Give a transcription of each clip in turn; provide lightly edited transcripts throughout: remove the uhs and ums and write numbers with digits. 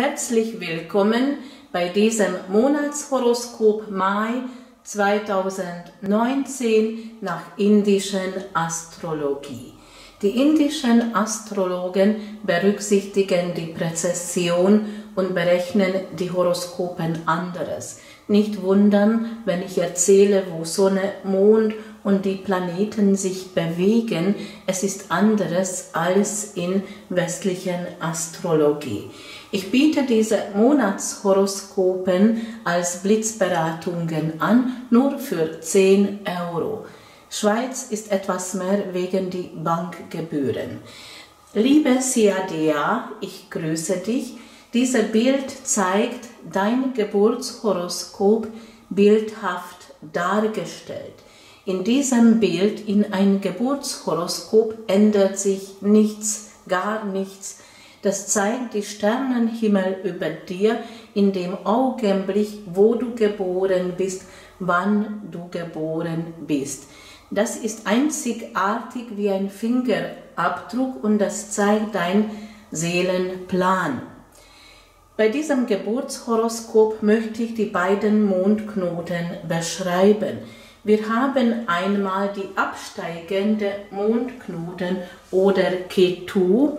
Herzlich willkommen bei diesem Monatshoroskop Mai 2019 nach indischen Astrologie. Die indischen Astrologen berücksichtigen die Präzession und berechnen die Horoskopen anderes. Nicht wundern, wenn ich erzähle, wo Sonne, Mond und die Planeten sich bewegen. Es ist anderes als in westlichen Astrologie. Ich biete diese Monatshoroskopen als Blitzberatungen an, nur für 10 Euro. Schweiz ist etwas mehr wegen die Bankgebühren. Liebe Siade, ich grüße dich. Dieses Bild zeigt dein Geburtshoroskop bildhaft dargestellt. In diesem Bild, in einem Geburtshoroskop, ändert sich nichts, gar nichts. Das zeigt die Sternenhimmel über dir in dem Augenblick, wo du geboren bist, wann du geboren bist. Das ist einzigartig wie ein Fingerabdruck und das zeigt deinen Seelenplan. Bei diesem Geburtshoroskop möchte ich die beiden Mondknoten beschreiben. Wir haben einmal die absteigende Mondknoten oder Ketu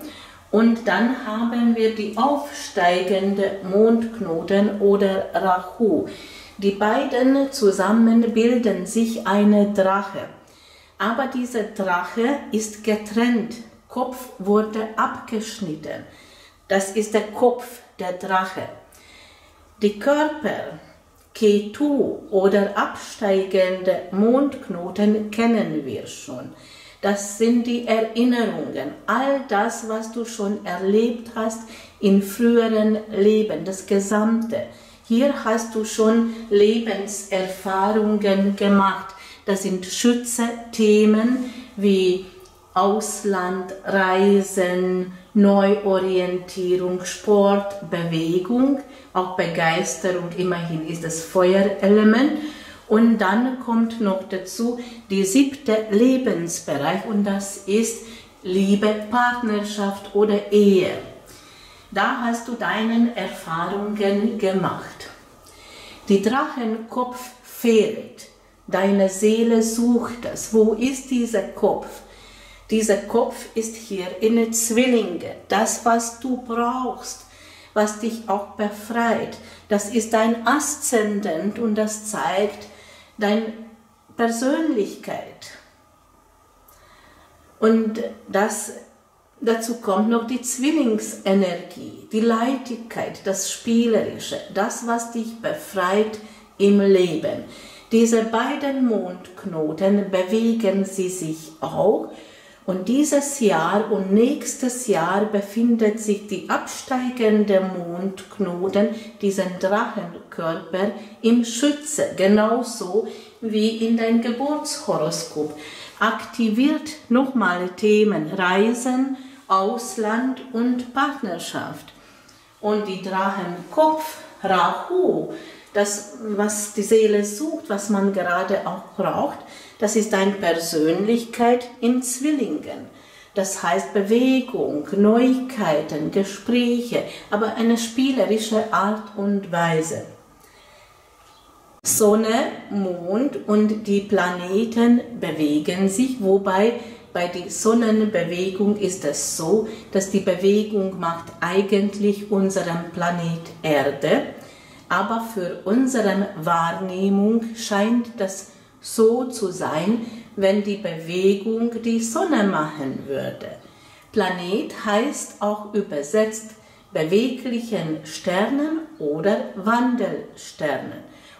und dann haben wir die aufsteigende Mondknoten oder Rahu. Die beiden zusammen bilden sich eine Drache. Aber diese Drache ist getrennt, Kopf wurde abgeschnitten. Das ist der Kopf der Drache. Die Körper, Ketu oder absteigende Mondknoten kennen wir schon. Das sind die Erinnerungen, all das, was du schon erlebt hast in früheren Leben, das Gesamte. Hier hast du schon Lebenserfahrungen gemacht. Das sind Schütze-Themen wie Ausland, Reisen, Neuorientierung, Sport, Bewegung, auch Begeisterung, immerhin ist das Feuerelement. Und dann kommt noch dazu der 7. Lebensbereich und das ist Liebe, Partnerschaft oder Ehe. Da hast du deine Erfahrungen gemacht. Die Drachenkopf fehlt, deine Seele sucht es. Wo ist dieser Kopf? Dieser Kopf ist hier in den Zwillingen. Das, was du brauchst, was dich auch befreit, das ist dein Aszendent und das zeigt deine Persönlichkeit. Und dazu kommt noch die Zwillingsenergie, die Leichtigkeit, das Spielerische, das, was dich befreit im Leben. Diese beiden Mondknoten bewegen sie sich auch. Und dieses Jahr und nächstes Jahr befindet sich die absteigende Mondknoten, diesen Drachenkörper, im Schütze, genauso wie in dein Geburtshoroskop. Aktiviert nochmal Themen Reisen, Ausland und Partnerschaft. Und die Drachenkopf, Rahu, das, was die Seele sucht, was man gerade auch braucht, das ist deine Persönlichkeit in Zwillingen. Das heißt Bewegung, Neuigkeiten, Gespräche, aber eine spielerische Art und Weise. Sonne, Mond und die Planeten bewegen sich, wobei bei der Sonnenbewegung ist es so, dass die Bewegung macht eigentlich unseren Planet Erde, aber für unsere Wahrnehmung scheint das so zu sein, wenn die Bewegung die Sonne machen würde. Planet heißt auch übersetzt beweglichen Sternen oder Wandelsternen.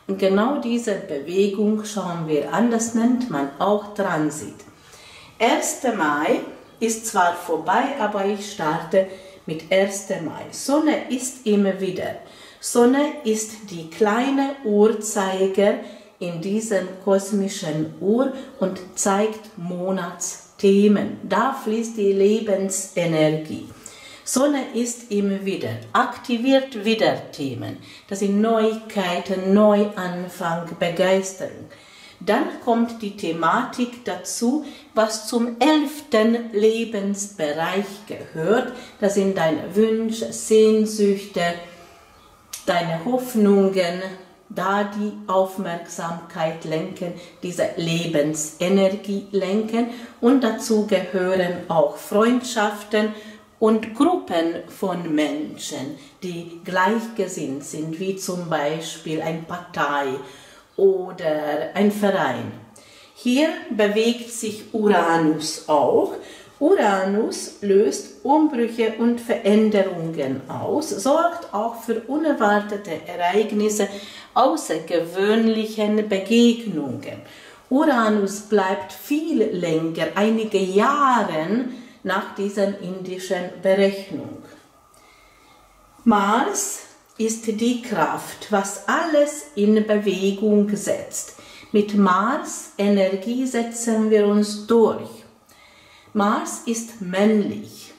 Und genau diese Bewegung schauen wir an, das nennt man auch Transit. 1. Mai ist zwar vorbei, aber ich starte mit 1. Mai. Sonne ist immer wieder. Sonne ist die kleine Uhrzeiger in diesem kosmischen Uhr und zeigt Monatsthemen. Da fließt die Lebensenergie. Sonne ist immer wieder, aktiviert wieder Themen. Das sind Neuigkeiten, Neuanfang, Begeisterung. Dann kommt die Thematik dazu, was zum 11. Lebensbereich gehört. Das sind deine Wünsche, Sehnsüchte, deine Hoffnungen, da die Aufmerksamkeit lenken, diese Lebensenergie lenken, und dazu gehören auch Freundschaften und Gruppen von Menschen, die gleichgesinnt sind, wie zum Beispiel eine Partei oder ein Verein. Hier bewegt sich Uranus auch. Uranus löst Umbrüche und Veränderungen aus, sorgt auch für unerwartete Ereignisse, außergewöhnliche Begegnungen. Uranus bleibt viel länger, einige Jahre nach dieser indischen Berechnung. Mars ist die Kraft, was alles in Bewegung setzt. Mit Mars-Energie setzen wir uns durch. Mars ist männlich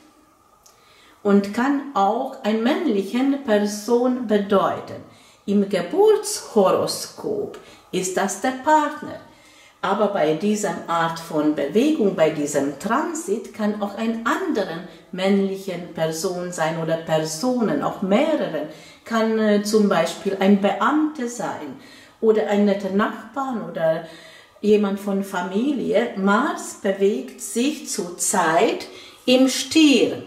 und kann auch eine männliche Person bedeuten. Im Geburtshoroskop ist das der Partner. Aber bei dieser Art von Bewegung, bei diesem Transit, kann auch ein anderer männlichen Person sein oder Personen, auch mehreren. Kann zum Beispiel ein Beamter sein oder ein netter Nachbarn oder jemand von Familie. Mars bewegt sich zurzeit im Stier.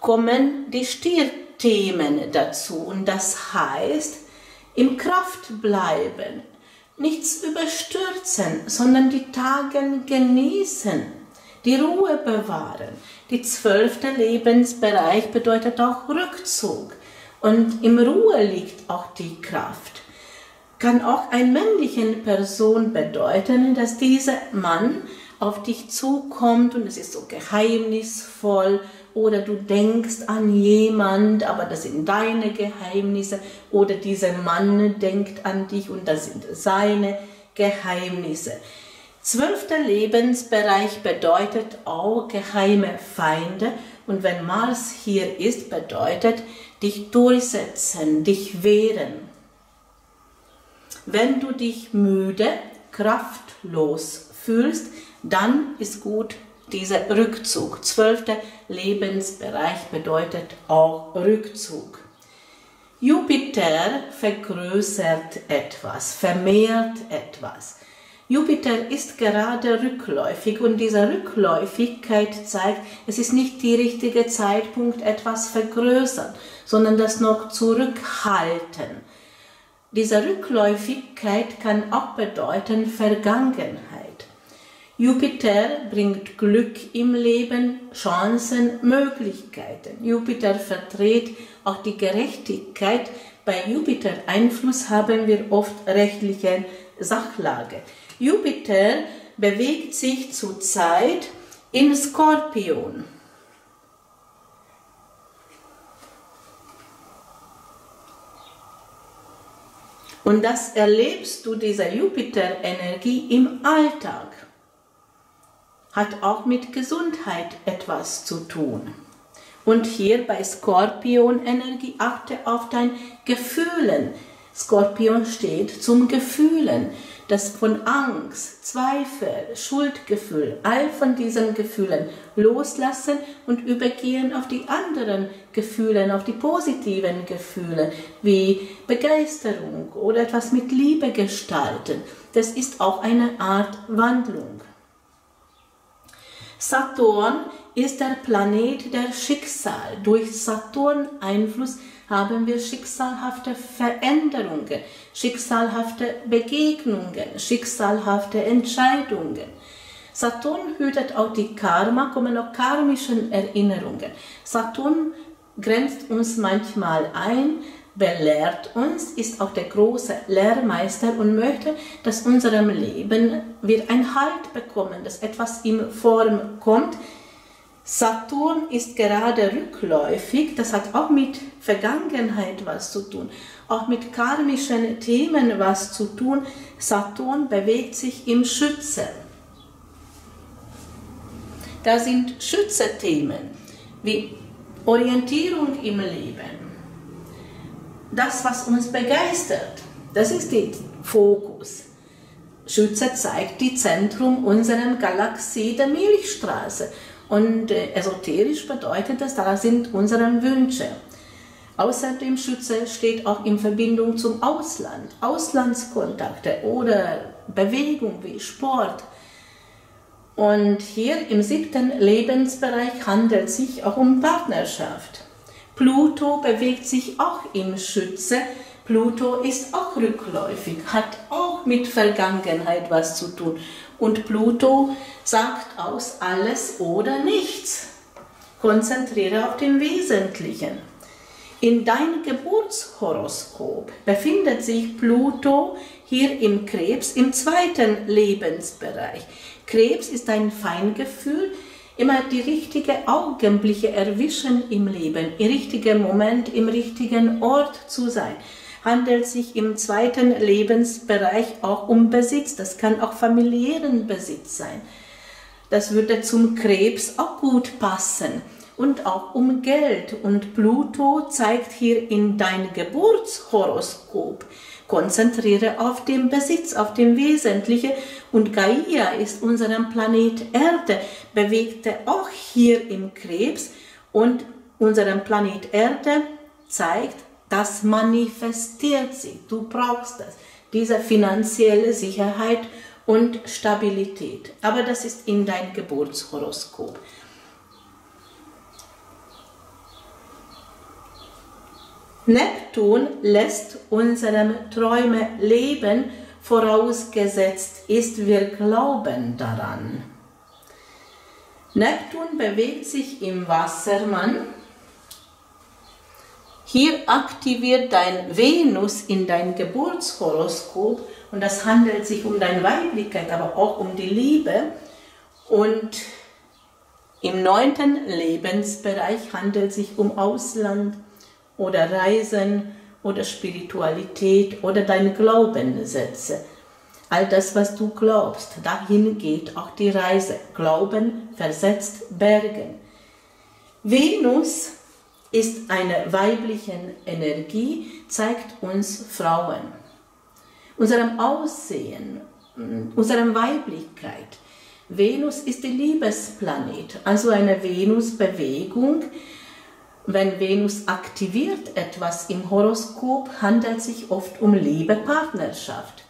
Kommen die Stierthemen dazu, und das heißt, im Kraft bleiben. Nichts überstürzen, sondern die Tage genießen, die Ruhe bewahren. Der 12. Lebensbereich bedeutet auch Rückzug, und im Ruhe liegt auch die Kraft. Kann auch eine männliche Person bedeuten, dass dieser Mann auf dich zukommt und es ist so geheimnisvoll, oder du denkst an jemand, aber das sind deine Geheimnisse, oder dieser Mann denkt an dich und das sind seine Geheimnisse. 12. Lebensbereich bedeutet auch geheime Feinde, und wenn Mars hier ist, bedeutet dich durchsetzen, dich wehren. Wenn du dich müde, kraftlos fühlst, dann ist gut dieser Rückzug. 12. Lebensbereich bedeutet auch Rückzug. Jupiter vergrößert etwas, vermehrt etwas. Jupiter ist gerade rückläufig, und diese Rückläufigkeit zeigt, es ist nicht der richtige Zeitpunkt, etwas vergrößern, sondern das noch zurückhalten. Diese Rückläufigkeit kann auch bedeuten Vergangenheit. Jupiter bringt Glück im Leben, Chancen, Möglichkeiten. Jupiter vertritt auch die Gerechtigkeit. Bei Jupiter-Einfluss haben wir oft rechtliche Sachlage. Jupiter bewegt sich zurzeit im Skorpion. Und das erlebst du, diese Jupiter-Energie im Alltag. Hat auch mit Gesundheit etwas zu tun. Und hier bei Skorpion-Energie achte auf dein Gefühlen. Skorpion steht zum Gefühlen, das von Angst, Zweifel, Schuldgefühl, all von diesen Gefühlen loslassen und übergehen auf die anderen Gefühle, auf die positiven Gefühle, wie Begeisterung oder etwas mit Liebe gestalten. Das ist auch eine Art Wandlung. Saturn ist der Planet der Schicksal. Durch Saturn-Einfluss haben wir schicksalhafte Veränderungen, schicksalhafte Begegnungen, schicksalhafte Entscheidungen. Saturn hütet auch die Karma, kommen auch karmische Erinnerungen. Saturn grenzt uns manchmal ein, belehrt uns, ist auch der große Lehrmeister und möchte, dass in unserem Leben wir einen Halt bekommen, dass etwas in Form kommt. Saturn ist gerade rückläufig, das hat auch mit Vergangenheit was zu tun, auch mit karmischen Themen was zu tun. Saturn bewegt sich im Schütze. Da sind Schütze-Themen wie Orientierung im Leben. Das, was uns begeistert, das ist der Fokus. Schütze zeigt die Zentrum unserer Galaxie, der Milchstraße. Und esoterisch bedeutet das, da sind unsere Wünsche. Außerdem Schütze steht auch in Verbindung zum Ausland, Auslandskontakte oder Bewegung wie Sport. Und hier im 7. Lebensbereich handelt es sich auch um Partnerschaft. Pluto bewegt sich auch im Schütze. Pluto ist auch rückläufig, hat auch mit Vergangenheit was zu tun. Und Pluto sagt aus alles oder nichts. Konzentriere auf den Wesentlichen. In deinem Geburtshoroskop befindet sich Pluto hier im Krebs im 2. Lebensbereich. Krebs ist ein Feingefühl, immer die richtigen Augenblicke erwischen im Leben, im richtigen Moment, im richtigen Ort zu sein. Handelt sich im 2. Lebensbereich auch um Besitz. Das kann auch familiären Besitz sein. Das würde zum Krebs auch gut passen. Und auch um Geld. Und Pluto zeigt hier in dein Geburtshoroskop. Konzentriere auf den Besitz, auf den Wesentlichen. Und Gaia ist unserem Planet Erde, bewegte auch hier im Krebs. Und unserem Planet Erde zeigt, das manifestiert sich, du brauchst das, diese finanzielle Sicherheit und Stabilität. Aber das ist in dein Geburtshoroskop. Neptun lässt unsere Träume leben, vorausgesetzt ist, wir glauben daran. Neptun bewegt sich im Wassermann. Hier aktiviert dein Venus in dein Geburtshoroskop und das handelt sich um deine Weiblichkeit, aber auch um die Liebe. Und im 9. Lebensbereich handelt es sich um Ausland oder Reisen oder Spiritualität oder deine Glaubenssätze. All das, was du glaubst, dahin geht auch die Reise. Glauben versetzt Bergen. Venus ist eine weibliche Energie, zeigt uns Frauen, unserem Aussehen, unserer Weiblichkeit. Venus ist der Liebesplanet, also eine Venusbewegung. Wenn Venus aktiviert etwas im Horoskop, handelt es sich oft um Liebe, Partnerschaft.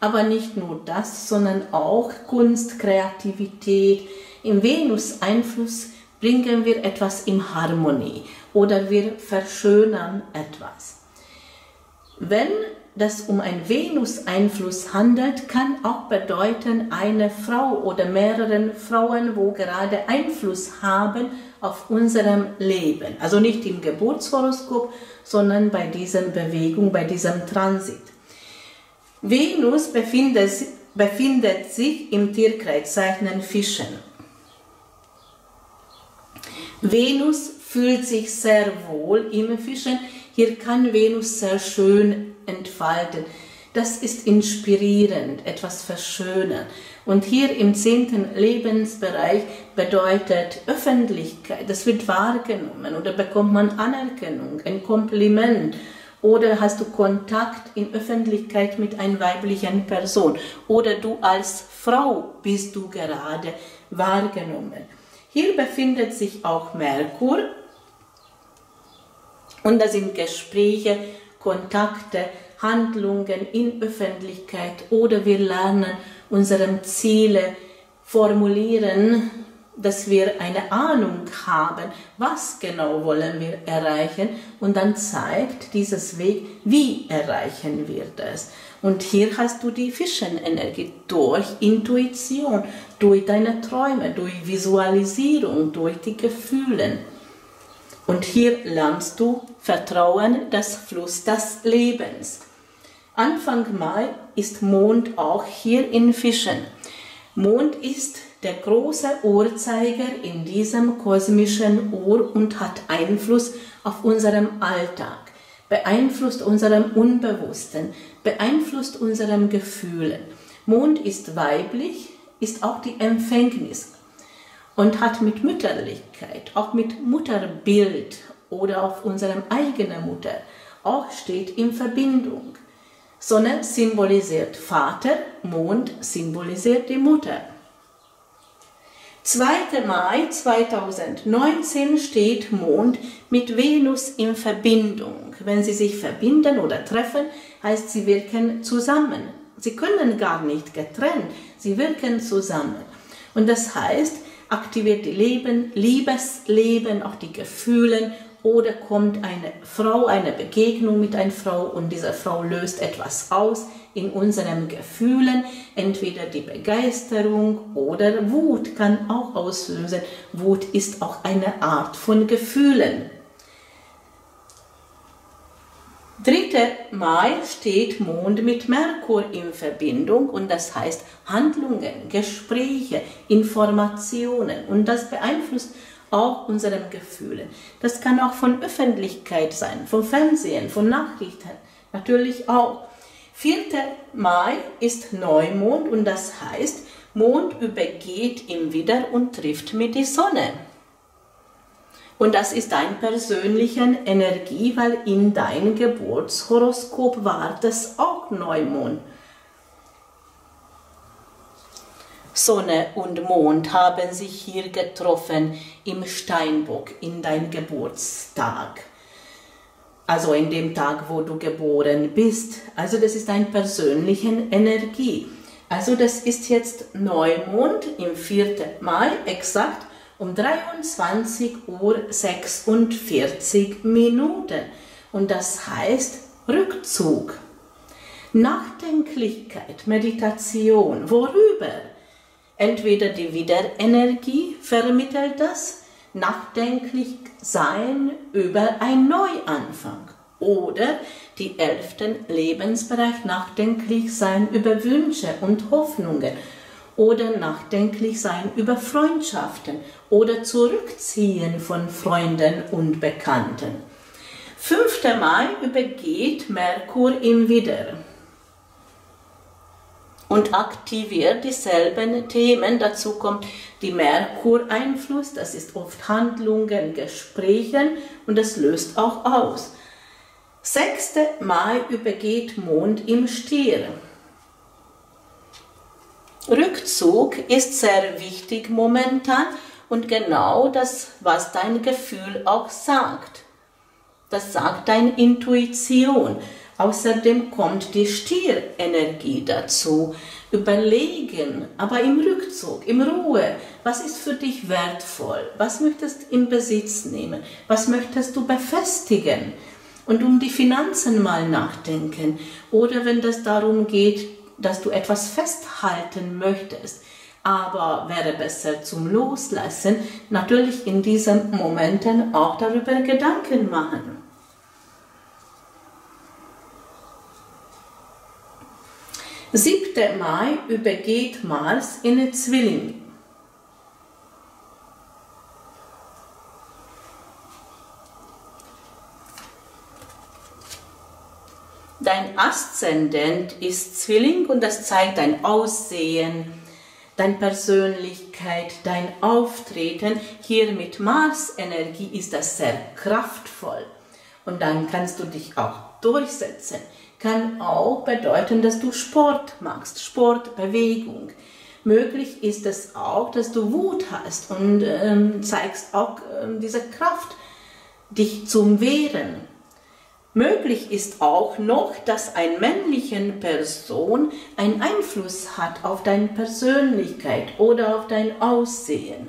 Aber nicht nur das, sondern auch Kunst, Kreativität. Im Venus-Einfluss bringen wir etwas in Harmonie oder wir verschönern etwas. Wenn das um einen Venus-Einfluss handelt, kann auch bedeuten, eine Frau oder mehrere Frauen, wo gerade Einfluss haben auf unserem Leben. Also nicht im Geburtshoroskop, sondern bei dieser Bewegung, bei diesem Transit. Venus befindet sich im Tierkreiszeichen Fischen. Venus fühlt sich sehr wohl im Fischen. Hier kann Venus sehr schön entfalten. Das ist inspirierend, etwas verschönern. Und hier im 10. Lebensbereich bedeutet Öffentlichkeit. Das wird wahrgenommen oder bekommt man Anerkennung, ein Kompliment. Oder hast du Kontakt in Öffentlichkeit mit einer weiblichen Person. Oder du als Frau bist du gerade wahrgenommen. Hier befindet sich auch Merkur und da sind Gespräche, Kontakte, Handlungen in Öffentlichkeit oder wir lernen unsere Ziele formulieren, dass wir eine Ahnung haben, was genau wollen wir erreichen und dann zeigt dieses Weg, wie erreichen wir das. Und hier hast du die Fischenenergie durch Intuition, durch deine Träume, durch Visualisierung, durch die Gefühle. Und hier lernst du Vertrauen, das Fluss des Lebens. Anfang Mai ist Mond auch hier in Fischen. Mond ist der große Uhrzeiger in diesem kosmischen Uhr und hat Einfluss auf unseren Alltag, beeinflusst unserem Unbewussten, beeinflusst unseren Gefühlen. Mond ist weiblich, ist auch die Empfängnis und hat mit Mütterlichkeit, auch mit Mutterbild oder auf unserem eigenen Mutter, auch steht in Verbindung. Sonne symbolisiert Vater, Mond symbolisiert die Mutter. 2. Mai 2019 steht Mond mit Venus in Verbindung. Wenn sie sich verbinden oder treffen, heißt, sie wirken zusammen. Sie können gar nicht getrennt, sie wirken zusammen. Und das heißt, aktiviert die Liebesleben, auch die Gefühle, oder kommt eine Frau, eine Begegnung mit einer Frau und diese Frau löst etwas aus in unseren Gefühlen. Entweder die Begeisterung oder Wut kann auch auslösen. Wut ist auch eine Art von Gefühlen. 3. Mai steht Mond mit Merkur in Verbindung und das heißt Handlungen, Gespräche, Informationen und das beeinflusst auch unseren Gefühlen. Das kann auch von Öffentlichkeit sein, vom Fernsehen, von Nachrichten, natürlich auch. 4. Mai ist Neumond und das heißt, Mond übergeht ihn wieder und trifft mit der Sonne. Und das ist deine persönliche Energie, weil in deinem Geburtshoroskop war das auch Neumond. Sonne und Mond haben sich hier getroffen im Steinbock, in deinem Geburtstag. Also in dem Tag, wo du geboren bist. Also das ist deine persönliche Energie. Also das ist jetzt Neumond im 4. Mai, exakt um 23:46 Uhr. Und das heißt Rückzug, Nachdenklichkeit, Meditation. Worüber? Entweder die Wiederenergie vermittelt das, nachdenklich sein über einen Neuanfang, oder die 11. Lebensbereich, nachdenklich sein über Wünsche und Hoffnungen oder nachdenklich sein über Freundschaften oder Zurückziehen von Freunden und Bekannten. 5. Mai übergeht Merkur im Widder und aktiviert dieselben Themen. Dazu kommt die Merkur-Einfluss, das ist oft Handlungen, Gesprächen und das löst auch aus. 6. Mai übergeht Mond im Stier. Rückzug ist sehr wichtig momentan und genau das, was dein Gefühl auch sagt. Das sagt deine Intuition. Außerdem kommt die Stierenergie dazu. Überlegen, aber im Rückzug, in Ruhe. Was ist für dich wertvoll? Was möchtest du in Besitz nehmen? Was möchtest du befestigen? Und um die Finanzen mal nachdenken. Oder wenn es darum geht, dass du etwas festhalten möchtest. Aber wäre besser zum Loslassen, natürlich in diesen Momenten auch darüber Gedanken machen. 7. Mai übergeht Mars in den Zwilling. Dein Aszendent ist Zwilling und das zeigt dein Aussehen, deine Persönlichkeit, dein Auftreten. Hier mit Mars-Energie ist das sehr kraftvoll und dann kannst du dich auch durchsetzen. Kann auch bedeuten, dass du Sport machst, Sport, Bewegung. Möglich ist es auch, dass du Wut hast und zeigst auch diese Kraft, dich zu wehren. Möglich ist auch noch, dass eine männliche Person einen Einfluss hat auf deine Persönlichkeit oder auf dein Aussehen.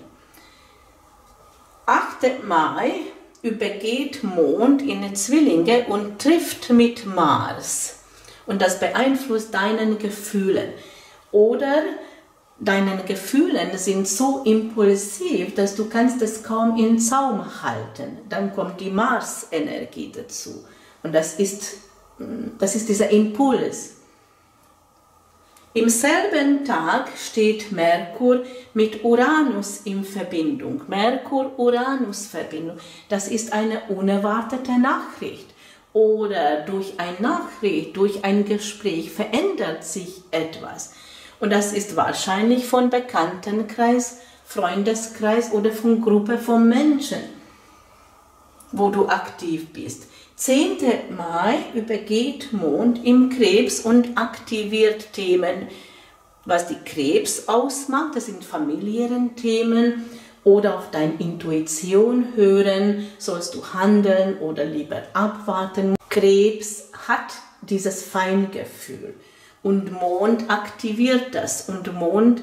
8. Mai übergeht Mond in den Zwillinge und trifft mit Mars. Und das beeinflusst deine Gefühle. Oder deine Gefühle sind so impulsiv, dass du kannst es kaum im Zaum halten. Dann kommt die Mars-Energie dazu. Und das ist dieser Impuls. Im selben Tag steht Merkur mit Uranus in Verbindung. Merkur-Uranus-Verbindung, das ist eine unerwartete Nachricht. Oder durch eine Nachricht, durch ein Gespräch verändert sich etwas. Und das ist wahrscheinlich von Bekanntenkreis, Freundeskreis oder von Gruppe von Menschen. wo du aktiv bist. 10. Mai übergeht Mond im Krebs und aktiviert Themen, was die Krebs ausmacht. Das sind familiären Themen oder auf deine Intuition hören. Sollst du handeln oder lieber abwarten? Krebs hat dieses Feingefühl und Mond aktiviert das und Mond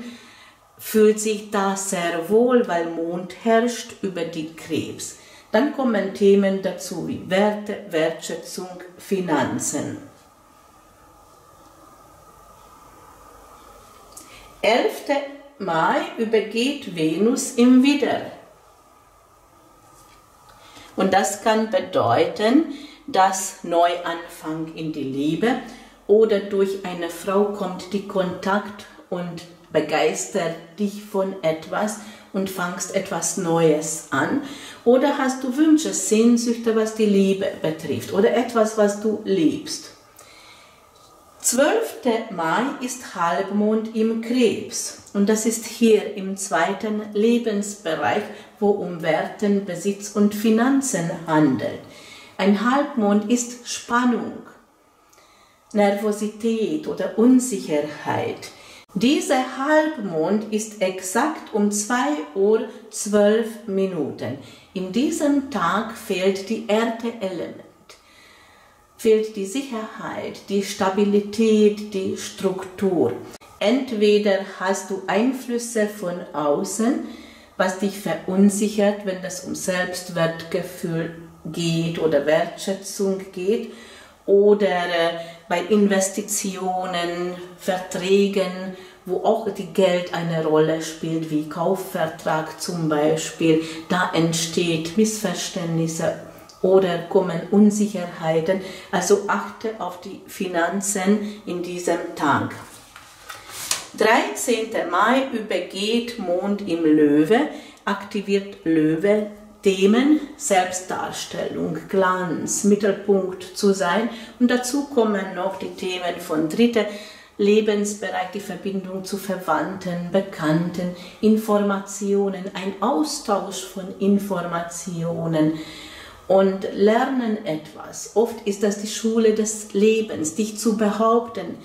fühlt sich da sehr wohl, weil Mond herrscht über die Krebs. Dann kommen Themen dazu wie Werte, Wertschätzung, Finanzen. 11. Mai übergeht Venus im Widder. Und das kann bedeuten, dass Neuanfang in die Liebe oder durch eine Frau kommt, die Kontakt und begeistert dich von etwas und fangst etwas Neues an. Oder hast du Wünsche, Sehnsüchte, was die Liebe betrifft oder etwas, was du liebst. 12. Mai ist Halbmond im Krebs und das ist hier im zweiten Lebensbereich, wo um Werten, Besitz und Finanzen handelt. Ein Halbmond ist Spannung, Nervosität oder Unsicherheit. Dieser Halbmond ist exakt um 2:12 Uhr. In diesem Tag fehlt die Erde-Element, fehlt die Sicherheit, die Stabilität, die Struktur. Entweder hast du Einflüsse von außen, was dich verunsichert, wenn es um Selbstwertgefühl geht oder Wertschätzung geht, oder bei Investitionen, Verträgen, wo auch die Geld eine Rolle spielt, wie Kaufvertrag zum Beispiel, da entsteht Missverständnisse oder kommen Unsicherheiten. Also achte auf die Finanzen in diesem Tag. 13. Mai übergeht Mond im Löwe, aktiviert Löwe Themen, Selbstdarstellung, Glanz, Mittelpunkt zu sein. Und dazu kommen noch die Themen von dritten Lebensbereich, die Verbindung zu Verwandten, Bekannten, Informationen, ein Austausch von Informationen und Lernen etwas. Oft ist das die Schule des Lebens, dich zu behaupten,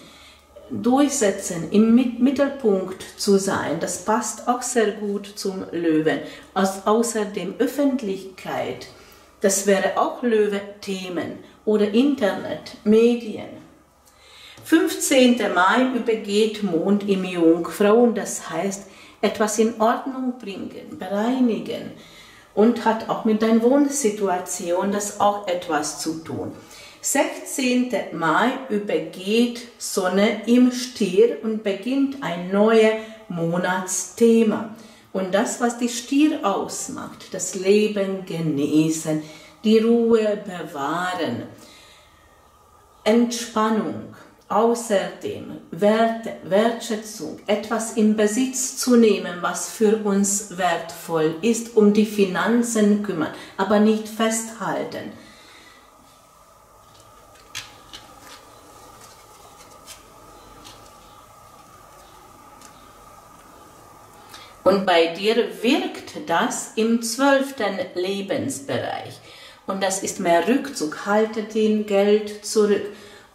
durchsetzen, im Mittelpunkt zu sein, das passt auch sehr gut zum Löwen. Außerdem Öffentlichkeit, das wäre auch Löwe-Themen oder Internet, Medien. 15. Mai übergeht Mond im Jungfrauen, das heißt etwas in Ordnung bringen, bereinigen und hat auch mit deiner Wohnsituation das auch etwas zu tun. 16. Mai übergeht Sonne im Stier und beginnt ein neues Monatsthema. Und das, was die Stier ausmacht, das Leben genießen, die Ruhe bewahren, Entspannung, außerdem Werte, Wertschätzung, etwas in Besitz zu nehmen, was für uns wertvoll ist, um die Finanzen kümmern, aber nicht festhalten. 12. Bei dir wirkt das im 12. Lebensbereich und das ist mehr Rückzug, halte den Geld zurück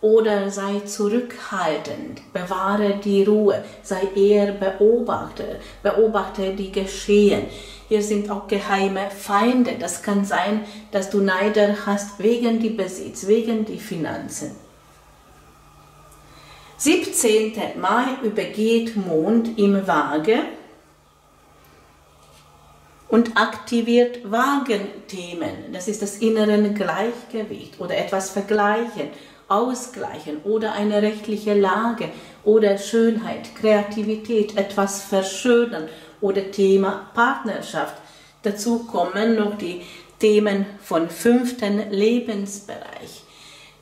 oder sei zurückhaltend, bewahre die Ruhe, sei eher Beobachter, beobachte die Geschehen. Hier sind auch geheime Feinde, das kann sein, dass du Neider hast wegen die Besitz, wegen die Finanzen. 17. Mai übergeht Mond im Waage und aktiviert Waagenthemen. Das ist das innere Gleichgewicht oder etwas vergleichen, ausgleichen oder eine rechtliche Lage oder Schönheit, Kreativität, etwas verschönern oder Thema Partnerschaft. Dazu kommen noch die Themen von 5. Lebensbereich,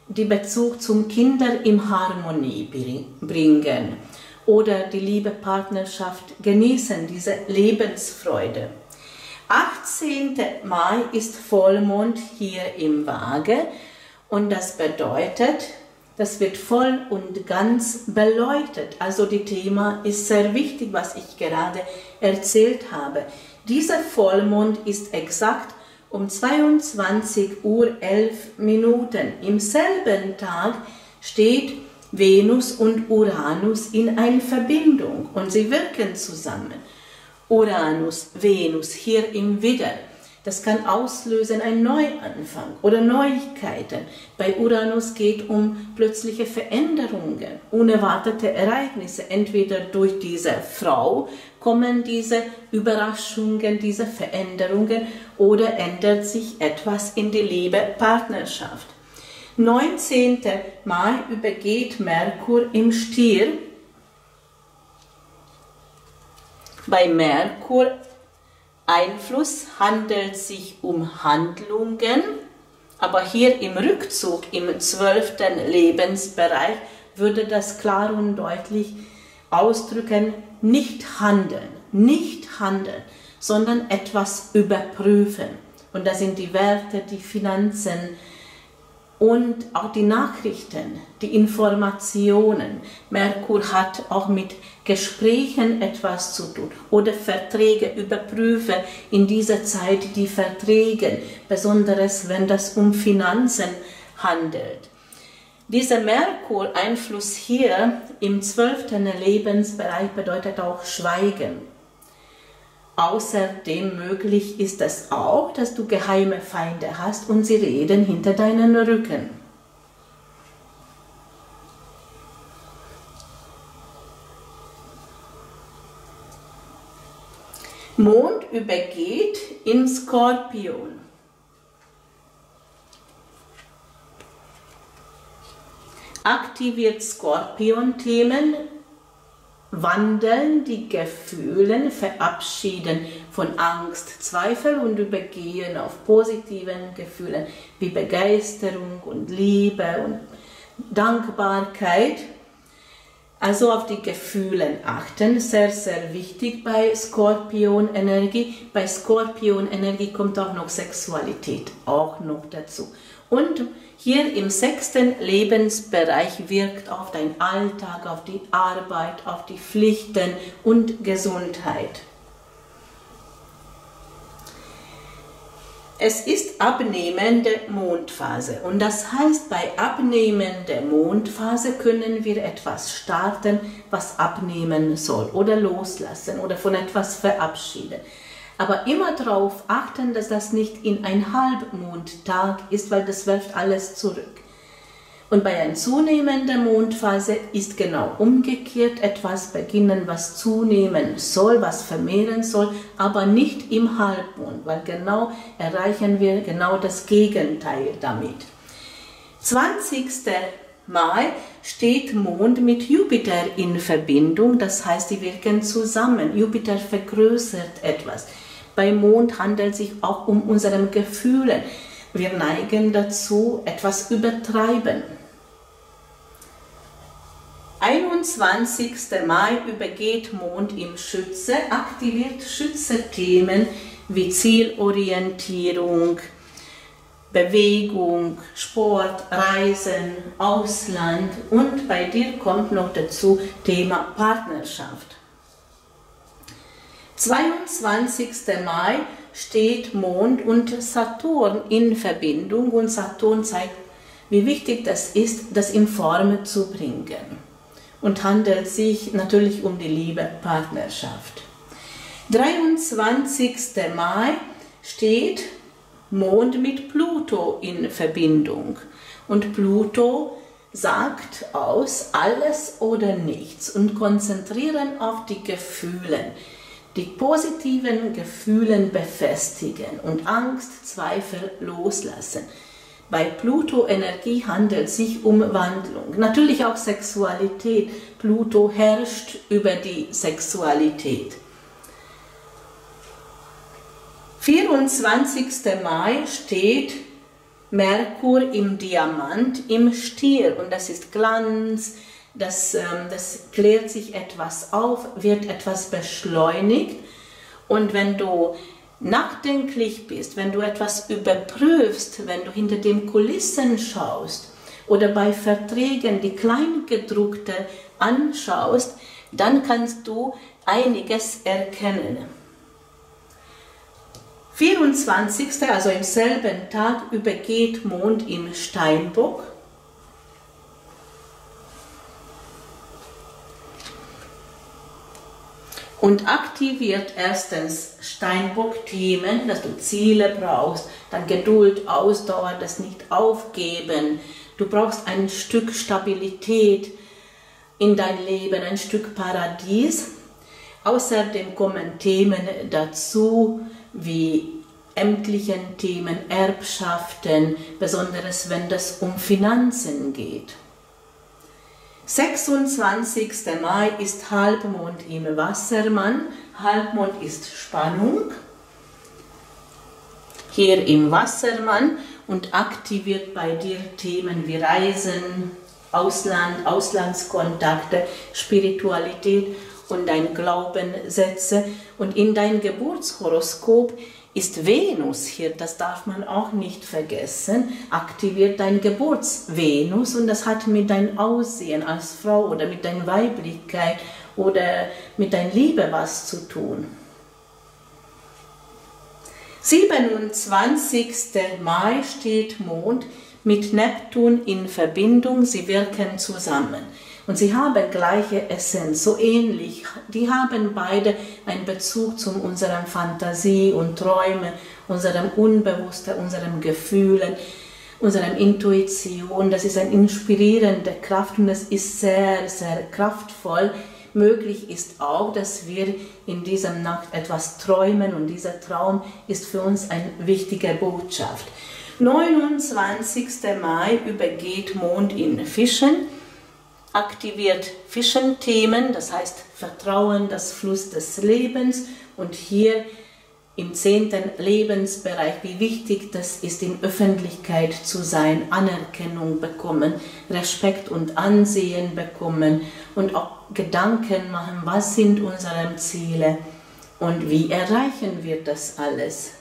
die Bezug zum Kinder in Harmonie bringen oder die Liebe, Partnerschaft genießen, diese Lebensfreude. 18. Mai ist Vollmond hier im Waage und das bedeutet, das wird voll und ganz beleuchtet. Also das Thema ist sehr wichtig, was ich gerade erzählt habe. Dieser Vollmond ist exakt um 22:11 Uhr. Im selben Tag steht Venus und Uranus in einer Verbindung und sie wirken zusammen. Uranus, Venus hier im Widder. Das kann auslösen einen Neuanfang oder Neuigkeiten. Bei Uranus geht es um plötzliche Veränderungen, unerwartete Ereignisse. Entweder durch diese Frau kommen diese Überraschungen, diese Veränderungen oder ändert sich etwas in die Liebe-Partnerschaft. 19. Mai übergeht Merkur im Stier. Bei Merkur Einfluss handelt sich um Handlungen, aber hier im Rückzug im 12. Lebensbereich würde das klar und deutlich ausdrücken, nicht handeln, sondern etwas überprüfen. Und das sind die Werte, die Finanzen und auch die Nachrichten, die Informationen. Merkur hat auch mit Gesprächen etwas zu tun oder Verträge, überprüfe in dieser Zeit die Verträge, besonders wenn das um Finanzen handelt. Dieser Merkur-Einfluss hier im 12. Lebensbereich bedeutet auch Schweigen. Außerdem möglich ist es auch, dass du geheime Feinde hast und sie reden hinter deinen Rücken. Mond übergeht in Skorpion. Aktiviert Skorpion-Themen, wandeln die Gefühle, verabschieden von Angst, Zweifel und übergehen auf positiven Gefühlen wie Begeisterung und Liebe und Dankbarkeit. Also auf die Gefühle achten, sehr, sehr wichtig bei Skorpion-Energie. Bei Skorpion-Energie kommt auch noch Sexualität auch noch dazu. Und hier im 6. Lebensbereich wirkt auf deinen Alltag, auf die Arbeit, auf die Pflichten und Gesundheit. Es ist abnehmende Mondphase und das heißt, bei abnehmender Mondphase können wir etwas starten, was abnehmen soll oder loslassen oder von etwas verabschieden. Aber immer darauf achten, dass das nicht in ein Halbmondtag ist, weil das wirft alles zurück. Und bei einer zunehmenden Mondphase ist genau umgekehrt, etwas beginnen, was zunehmen soll, was vermehren soll, aber nicht im Halbmond, weil genau erreichen wir genau das Gegenteil damit. 20. Mai steht Mond mit Jupiter in Verbindung, das heißt, die wirken zusammen. Jupiter vergrößert etwas. Bei Mond handelt es sich auch um unsere Gefühle. Wir neigen dazu, etwas übertreiben. 21. Mai übergeht Mond im Schütze, aktiviert Schütze-Themen wie Zielorientierung, Bewegung, Sport, Reisen, Ausland und bei dir kommt noch dazu Thema Partnerschaft. 22. Mai steht Mond und Saturn in Verbindung und Saturn zeigt, wie wichtig das ist, das in Form zu bringen. Und handelt sich natürlich um die Liebe, Partnerschaft. 23. Mai steht Mond mit Pluto in Verbindung und Pluto sagt aus alles oder nichts und konzentrieren auf die Gefühle. Die positiven Gefühle befestigen und Angst, Zweifel loslassen. Bei Pluto-Energie handelt es sich um Wandlung. Natürlich auch Sexualität. Pluto herrscht über die Sexualität. 24. Mai steht Merkur im Diamant im Stier und das ist Glanz. Das klärt sich etwas auf, wird etwas beschleunigt und wenn du nachdenklich bist, wenn du etwas überprüfst, wenn du hinter den Kulissen schaust oder bei Verträgen die Kleingedruckte anschaust, dann kannst du einiges erkennen. 24. also im selben Tag übergeht Mond im Steinbock. Und aktiviert erstens Steinbock-Themen, dass du Ziele brauchst, dann Geduld, Ausdauer, das Nicht-Aufgeben. Du brauchst ein Stück Stabilität in dein Leben, ein Stück Paradies. Außerdem kommen Themen dazu, wie ämtlichen Themen, Erbschaften, besonders wenn es um Finanzen geht. 26. Mai ist Halbmond im Wassermann. Halbmond ist Spannung hier im Wassermann und aktiviert bei dir Themen wie Reisen, Ausland, Auslandskontakte, Spiritualität und dein Glaubenssätze. Und in dein Geburtshoroskop ist Venus hier, das darf man auch nicht vergessen, aktiviert dein Geburts-Venus und das hat mit deinem Aussehen als Frau oder mit deiner Weiblichkeit oder mit deiner Liebe was zu tun. 27. Mai steht Mond mit Neptun in Verbindung, sie wirken zusammen. Und sie haben gleiche Essenz, so ähnlich. Die haben beide einen Bezug zu unserer Fantasie und Träume, unserem Unbewussten, unseren Gefühlen, unserer Intuition. Das ist eine inspirierende Kraft und es ist sehr, sehr kraftvoll. Möglich ist auch, dass wir in dieser Nacht etwas träumen und dieser Traum ist für uns eine wichtige Botschaft. 29. Mai übergeht Mond in Fischen. Aktiviert Fischenthemen, das heißt Vertrauen, das Fluss des Lebens und hier im 10. Lebensbereich, wie wichtig das ist, in Öffentlichkeit zu sein, Anerkennung bekommen, Respekt und Ansehen bekommen und auch Gedanken machen, was sind unsere Ziele und wie erreichen wir das alles.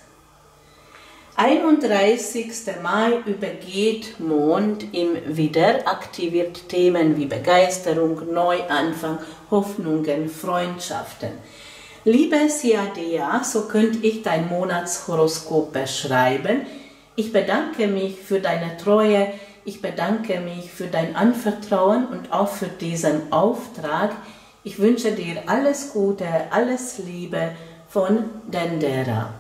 31. Mai übergeht Mond im Widder, aktiviert Themen wie Begeisterung, Neuanfang, Hoffnungen, Freundschaften. Liebe Siade, so könnte ich dein Monatshoroskop beschreiben. Ich bedanke mich für deine Treue, ich bedanke mich für dein Anvertrauen und auch für diesen Auftrag. Ich wünsche dir alles Gute, alles Liebe von Dendera.